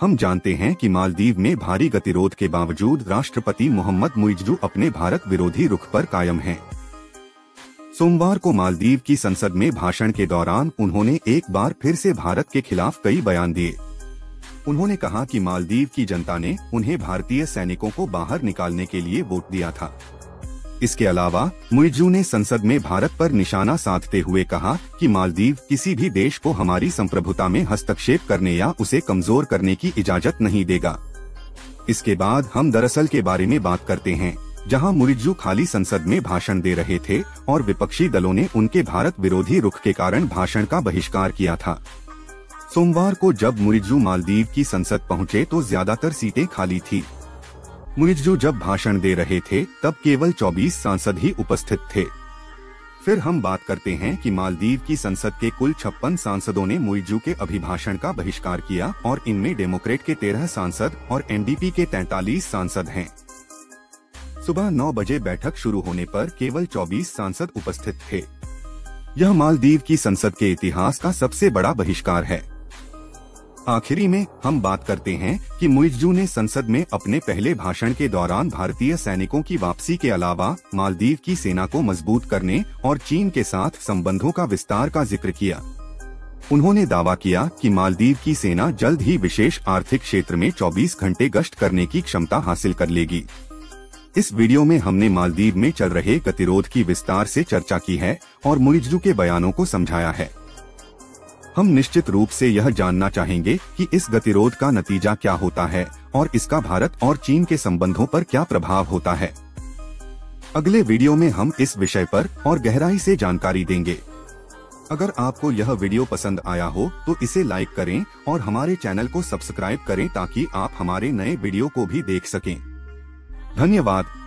हम जानते हैं कि मालदीव में भारी गतिरोध के बावजूद राष्ट्रपति मोहम्मद मुइज्जू अपने भारत विरोधी रुख पर कायम हैं। सोमवार को मालदीव की संसद में भाषण के दौरान उन्होंने एक बार फिर से भारत के खिलाफ कई बयान दिए। उन्होंने कहा कि मालदीव की जनता ने उन्हें भारतीय सैनिकों को बाहर निकालने के लिए वोट दिया था। इसके अलावा मुइज्जू ने संसद में भारत पर निशाना साधते हुए कहा कि मालदीव किसी भी देश को हमारी संप्रभुता में हस्तक्षेप करने या उसे कमजोर करने की इजाजत नहीं देगा। इसके बाद हम दरअसल के बारे में बात करते हैं, जहां मुइज्जू खाली संसद में भाषण दे रहे थे और विपक्षी दलों ने उनके भारत विरोधी रुख के कारण भाषण का बहिष्कार किया था। सोमवार को जब मुइज्जू मालदीव की संसद पहुंचे तो ज्यादातर सीटें खाली थी। मुइज्जू जब भाषण दे रहे थे तब केवल 24 सांसद ही उपस्थित थे। फिर हम बात करते हैं कि मालदीव की संसद के कुल 56 सांसदों ने मुइज्जू के अभिभाषण का बहिष्कार किया और इनमें डेमोक्रेट के 13 सांसद और एनडीपी के 43 सांसद हैं। सुबह 9 बजे बैठक शुरू होने पर केवल 24 सांसद उपस्थित थे। यह मालदीव की संसद के इतिहास का सबसे बड़ा बहिष्कार है। आखिरी में हम बात करते हैं कि मुइज्जू ने संसद में अपने पहले भाषण के दौरान भारतीय सैनिकों की वापसी के अलावा मालदीव की सेना को मजबूत करने और चीन के साथ संबंधों का विस्तार का जिक्र किया। उन्होंने दावा किया कि मालदीव की सेना जल्द ही विशेष आर्थिक क्षेत्र में 24 घंटे गश्त करने की क्षमता हासिल कर लेगी। इस वीडियो में हमने मालदीव में चल रहे गतिरोध की विस्तार से चर्चा की है और मुइज्जू के बयानों को समझाया है। हम निश्चित रूप से यह जानना चाहेंगे कि इस गतिरोध का नतीजा क्या होता है और इसका भारत और चीन के संबंधों पर क्या प्रभाव होता है। अगले वीडियो में हम इस विषय पर और गहराई से जानकारी देंगे। अगर आपको यह वीडियो पसंद आया हो तो इसे लाइक करें और हमारे चैनल को सब्सक्राइब करें ताकि आप हमारे नए वीडियो को भी देख सकें। धन्यवाद।